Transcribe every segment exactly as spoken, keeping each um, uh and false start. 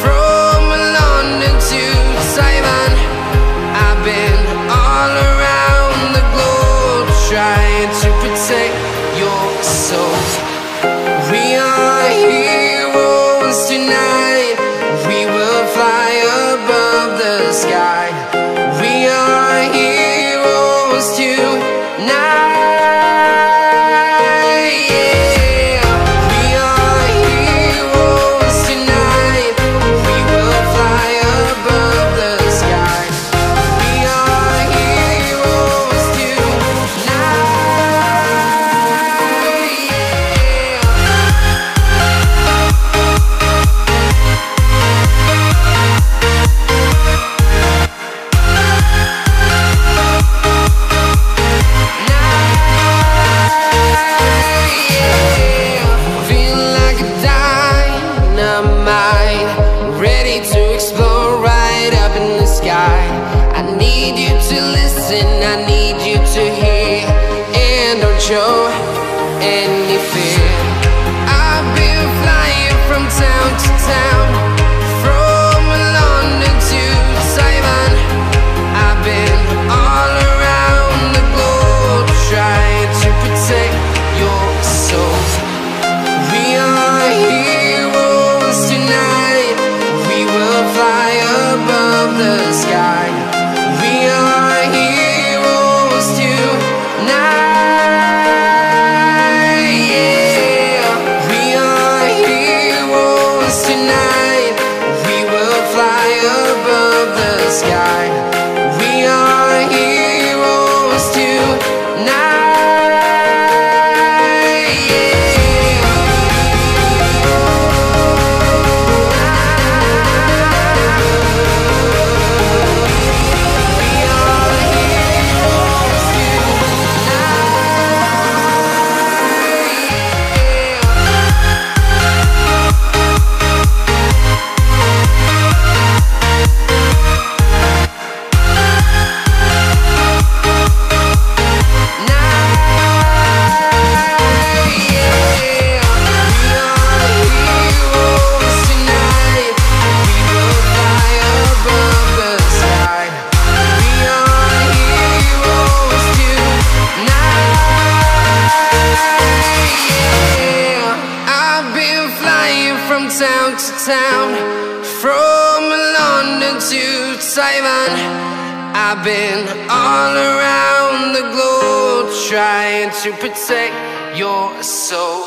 from London to Taiwan. I've been all around the globe, trying to protect your soul. We are heroes tonight. From London to Taiwan, I've been all around the globe, trying to protect your soul.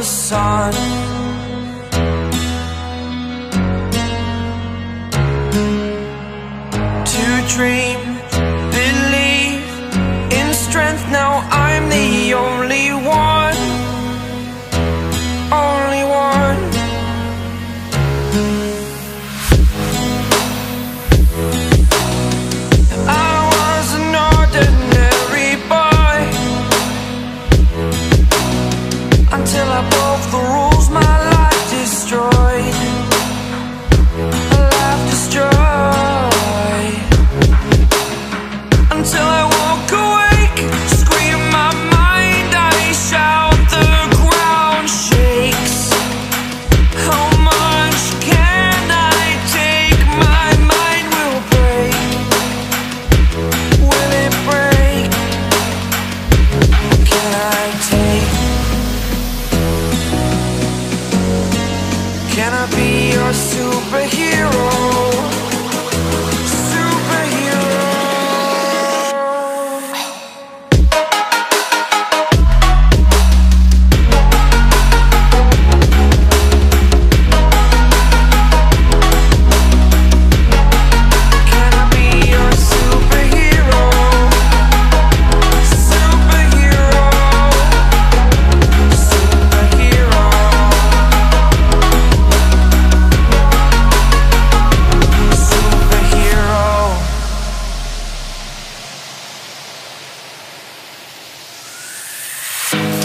the sun. To dream, believe in strength. Now I'm the only one, only one. I was an ordinary boy until I broke the rules. My life destroyed. My life destroyed until I woke awake, scream my mind, I shout, the ground shakes. How much can I take? My mind will break. Will it break? Can I take? Can I be your superhero?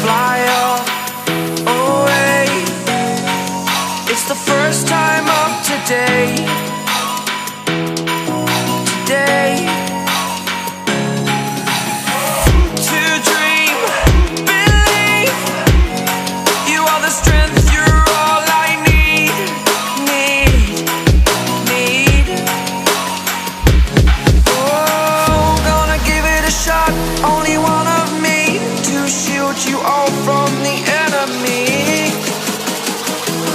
Fly away. It's the first time of today. Today. To dream, believe. You are the strength, you're all I need. Need, need. Oh, gonna give it a shot. Only one of me to shield you all from the enemy.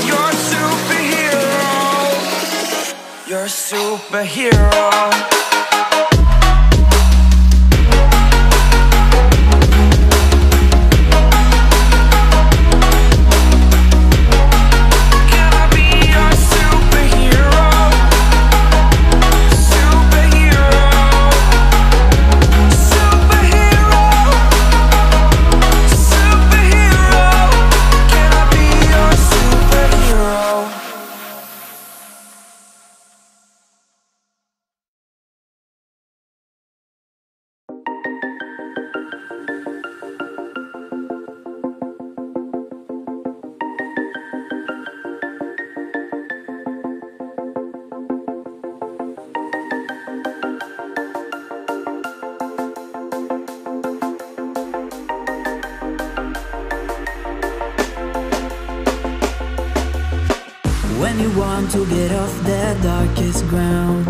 You're a superhero. You're a superhero. When you want to get off the darkest ground,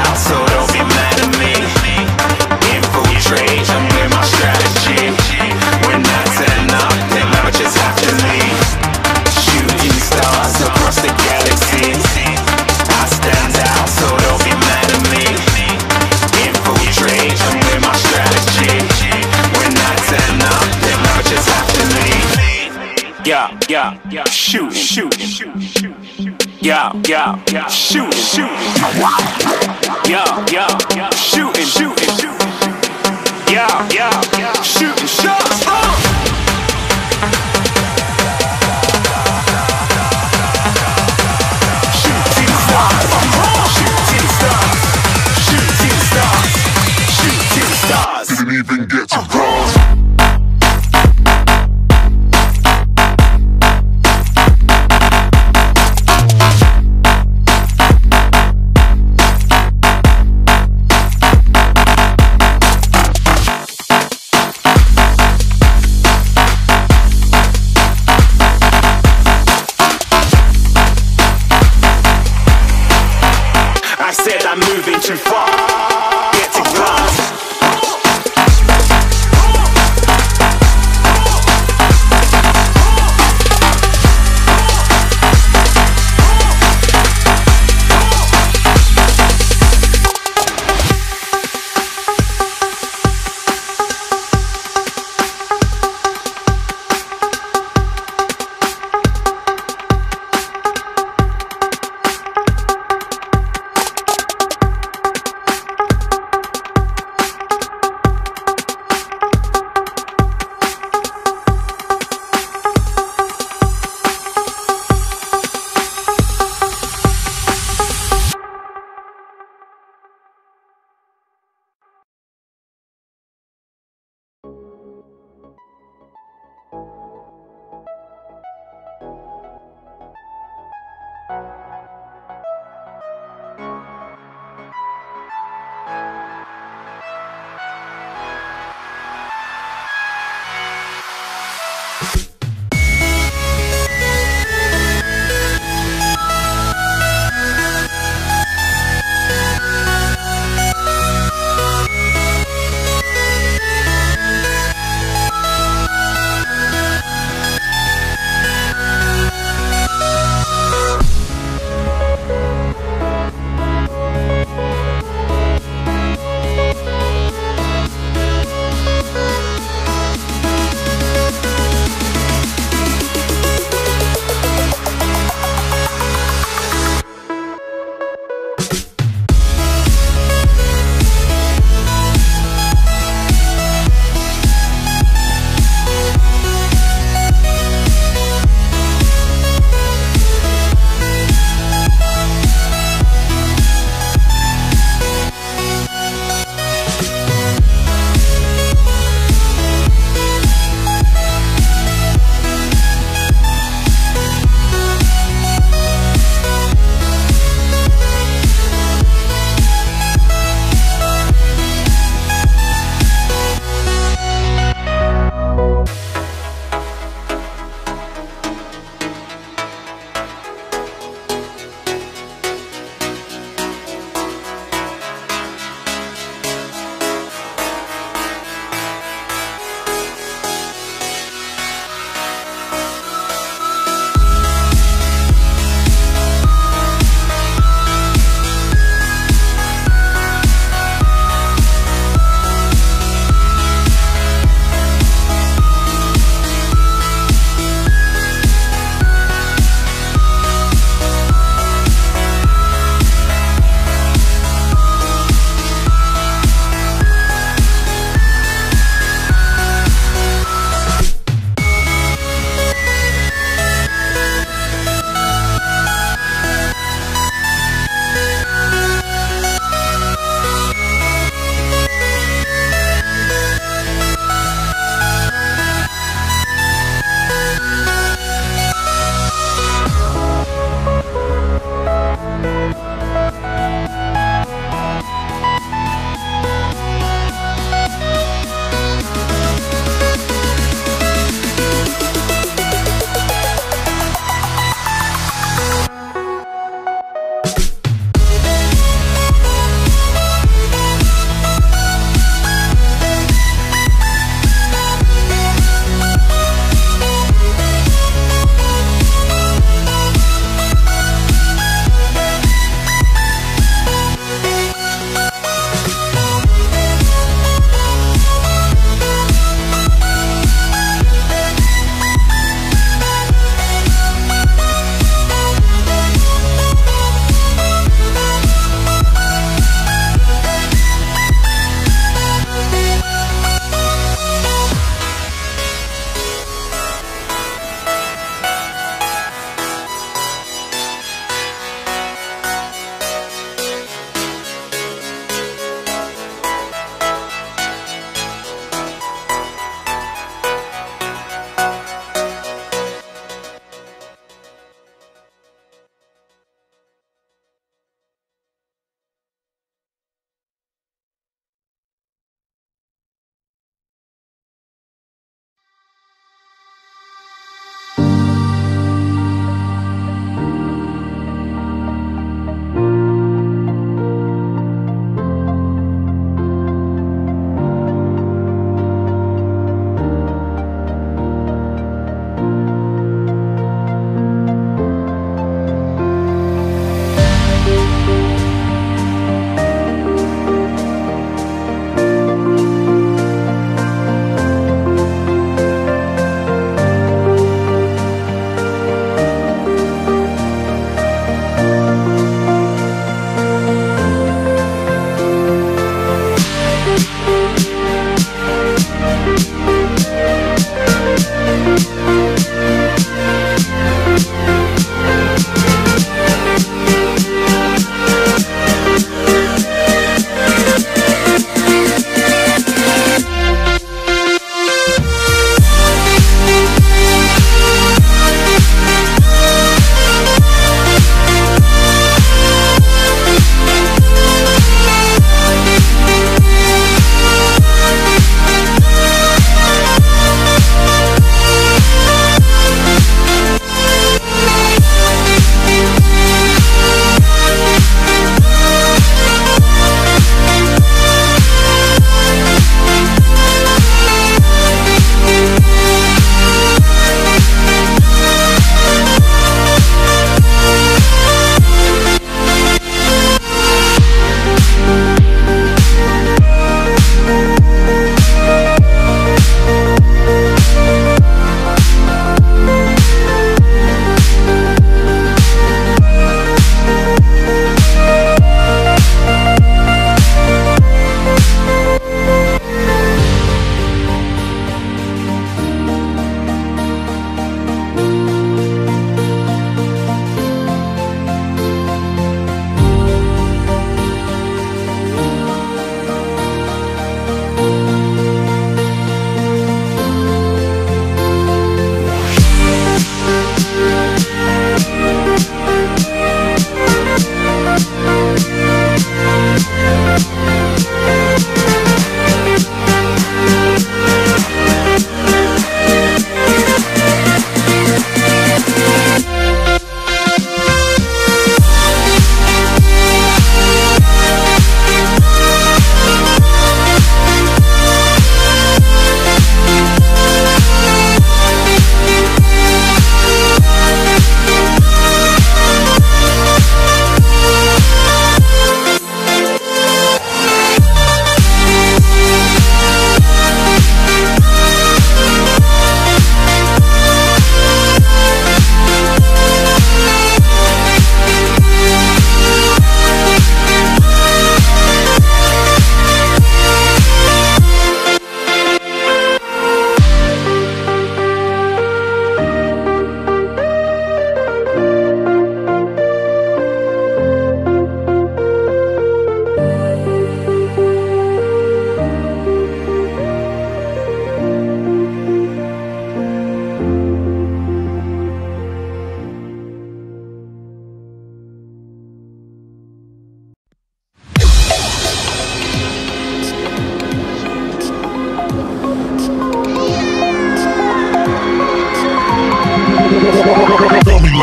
out, so don't be mad at me. Infiltrate, I'm with my strategy. When I turn up, then I just have to leave. Shooting stars across the galaxy. I stand out, so don't be mad at me. Infiltrate, I'm with my strategy. When I turn up, then I just have to leave. Yeah, yeah, yeah, shoot, shoot, shoot, shoot, shoot. Yeah, yeah, yeah, shooting, shooting. Yeah, yeah, shooting, shooting, shooting. Yeah, yeah, shooting, shots. Shooting stars, shooting stars, shooting stars, shooting stars. Didn't even get to cross. Said I'm moving too far.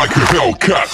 like a Hellcat. Coming like a Hellcat. Like a Hellcat. Like a Hellcat.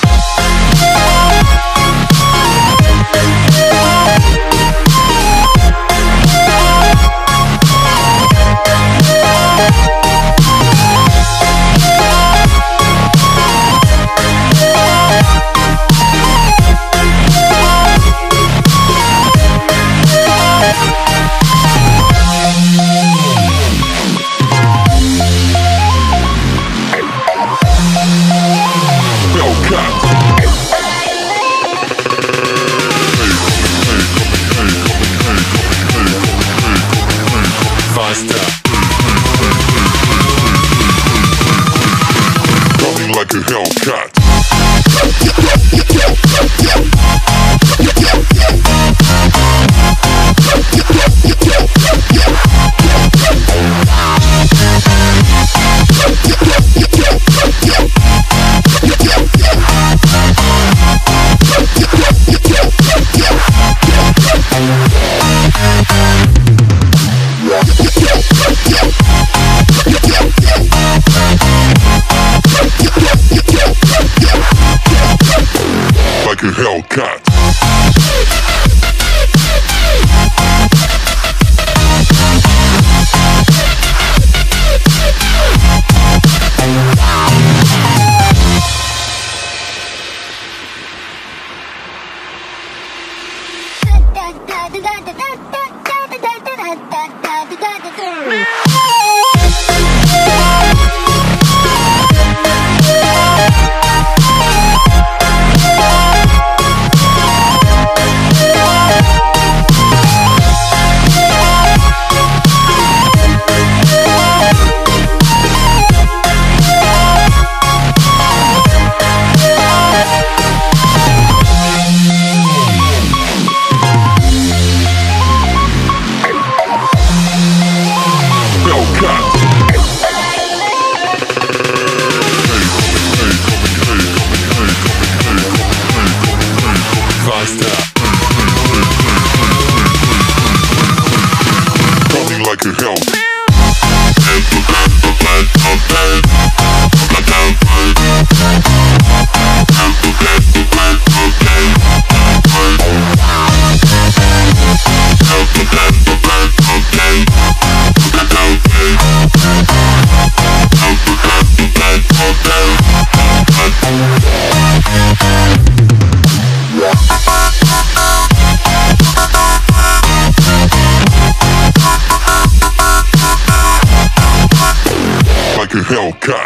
Hellcat.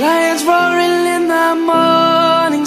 Lions roaring in the morning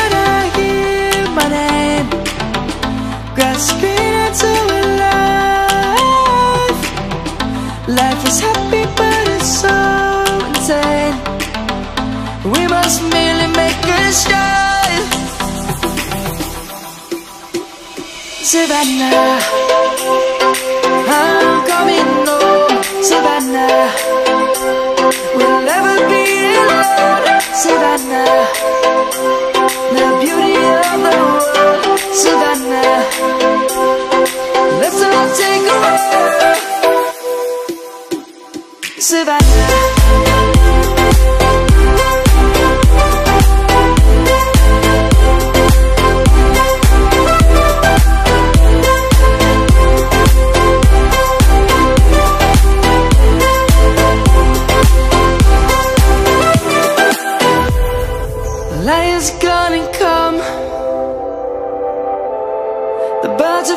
and I hear my name, grasping into life. Life is happy but it's so we must merely make a start. Savannah, I'm coming home. Savannah, we'll never be alone. Savannah, the beauty of the world. Savannah, let's all take a walk. Savannah.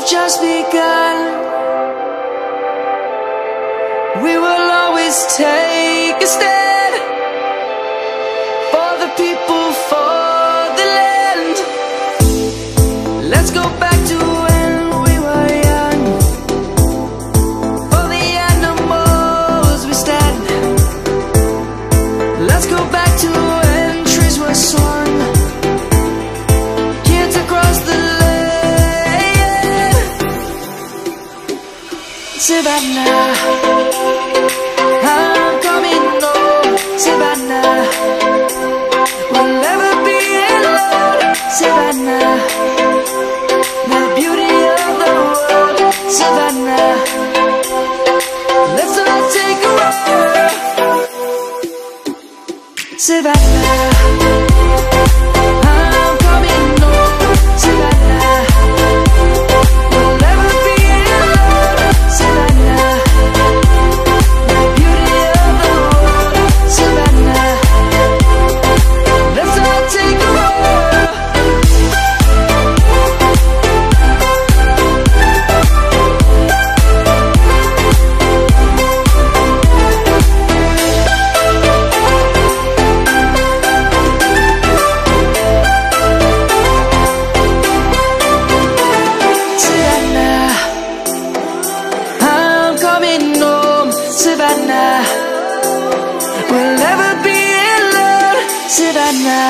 have just begun. We will always take a stand for the people, for the land. Let's go back to when we were young. For the animals we stand. Let's go back to when trees were swung. Kids across the land. Savannah, I'm coming home. Savannah, we'll never be alone. Savannah, the beauty of the world. Savannah, let's all take a ride. Savannah. Savannah, we'll never be alone. Savannah.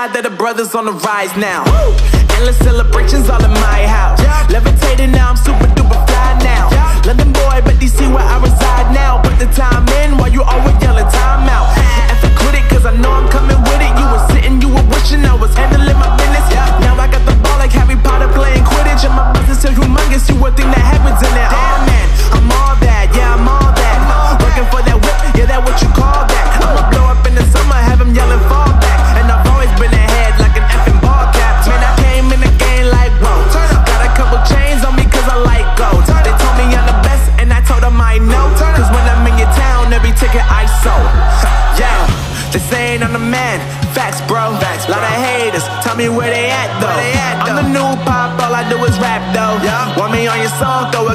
side that the brothers on the rise now. Woo! Endless celebrations all in my house. Yeah. Levitating now, I'm super duper fly now. Yeah. London boy, but D C where I reside now. Put the time in while you always yelling time out. Yeah. If I quit it, cause I know I'm coming with it. You were sitting, you were wishing I was handling my business. Yeah. Now I got the ball like Harry Potter playing Quidditch. And my business is humongous, you would think that happens in it. Oh man, I'm all that, yeah, I'm all that. Working for that whip, yeah, that what you call that. I'ma blow up in the summer, have him yelling fall back. And I've always been ahead like an effing ball cap. Man, I came in the game like, whoa. Got a couple chains on me cause I like gold. They told me I'm the best and I told them I know. Cause when I'm in your town, every ticket I sold. Yeah, they saying I'm the man, facts bro. Lot of haters, tell me where they at though. I'm the new pop, all I do is rap though. Want me on your song, throw a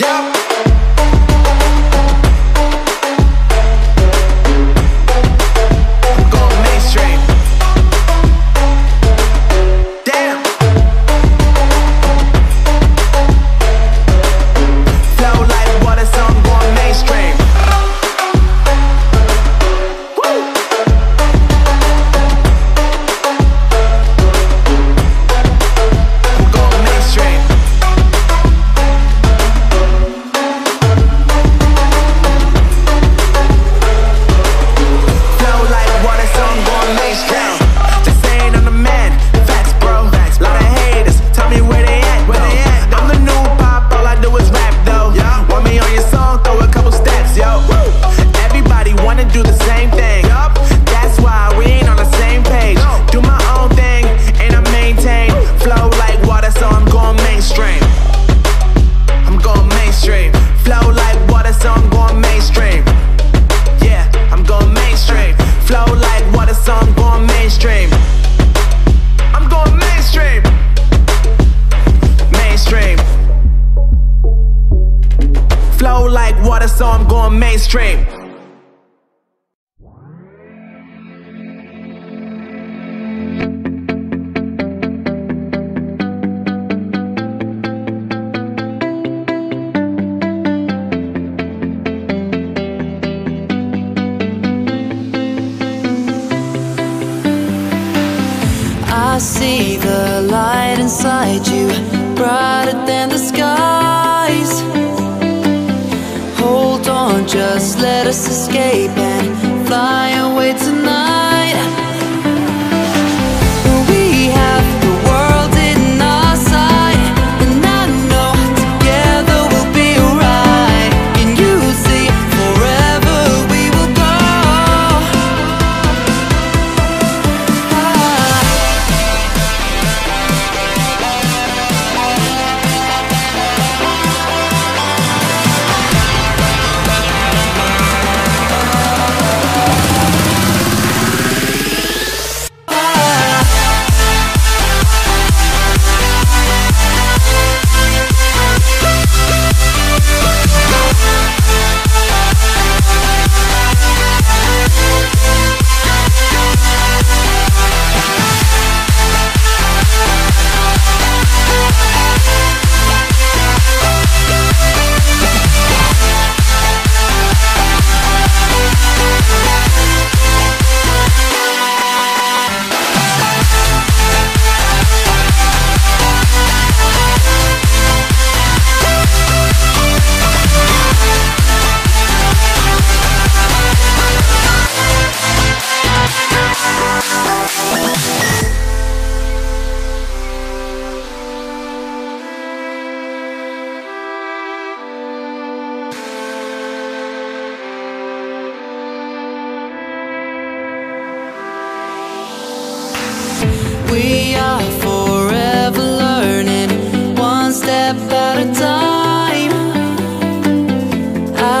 Yeah.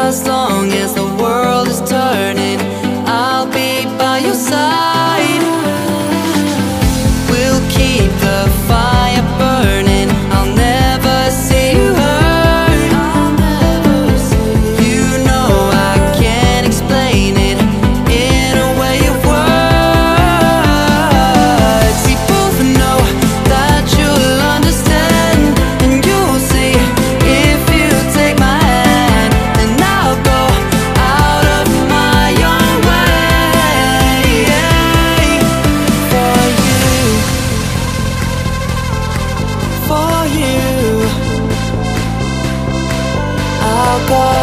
As long as the world is turning I'll go.